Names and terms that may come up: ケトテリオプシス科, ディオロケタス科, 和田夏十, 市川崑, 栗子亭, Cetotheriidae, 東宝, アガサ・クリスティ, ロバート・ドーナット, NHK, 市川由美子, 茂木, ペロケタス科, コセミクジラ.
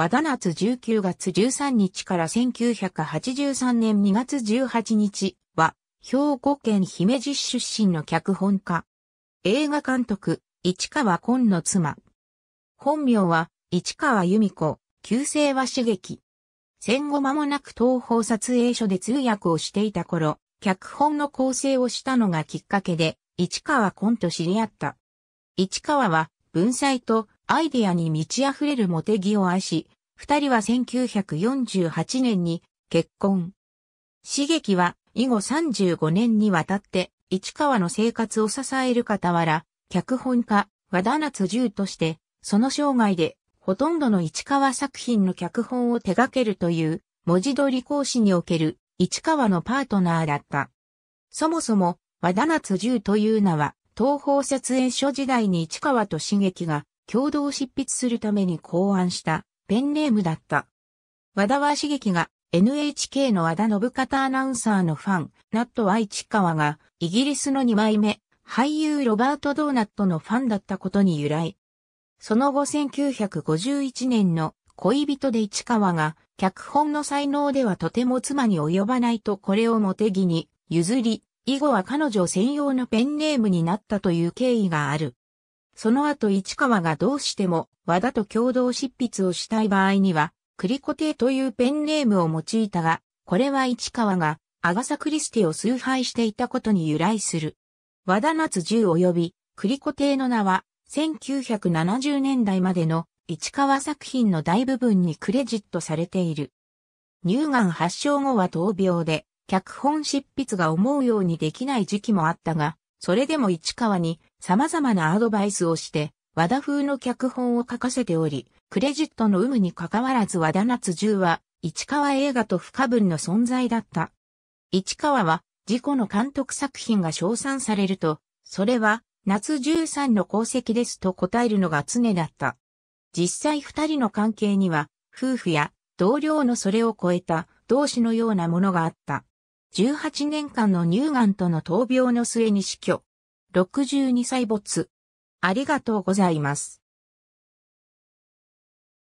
和田夏19月13日から1983年2月18日は、兵庫県姫路市出身の脚本家。映画監督、市川崑の妻。本名は、市川由美子、旧姓は茂樹。戦後間もなく東宝撮影所で通訳をしていた頃、脚本の構成をしたのがきっかけで、市川崑と知り合った。市川は、文才とアイデアに満ち溢れる茂木を愛し、二人は1948年に結婚。茂樹は以後35年にわたって市川の生活を支える傍ら、脚本家和田夏10として、その生涯でほとんどの市川作品の脚本を手掛けるという文字通り講師における市川のパートナーだった。そもそも和田夏10という名は、東宝撮影所時代に市川と茂樹が共同執筆するために考案したペンネームだった。和田は茂樹が NHK の和田信方アナウンサーのファン、ナットは市川がイギリスの2枚目俳優ロバート・ドーナットのファンだったことに由来。その後1951年の恋人で市川が脚本の才能ではとても妻に及ばないとこれを茂木に譲り、以後は彼女専用のペンネームになったという経緯がある。その後市川がどうしても和田と共同執筆をしたい場合には、栗子亭というペンネームを用いたが、これは市川がアガサ・クリスティを崇拝していたことに由来する。和田夏10及び栗子亭の名は、1970年代までの市川作品の大部分にクレジットされている。乳がん発症後は闘病で、脚本執筆が思うようにできない時期もあったが、それでも市川に様々なアドバイスをして、和田風の脚本を書かせており、クレジットの有無に関わらず和田夏10は、市川映画と不可分の存在だった。市川は、自己の監督作品が称賛されると、それは、夏10さんの功績ですと答えるのが常だった。実際二人の関係には、夫婦や同僚のそれを超えた同志のようなものがあった。18年間の乳がんとの闘病の末に死去。62歳没。ありがとうございます。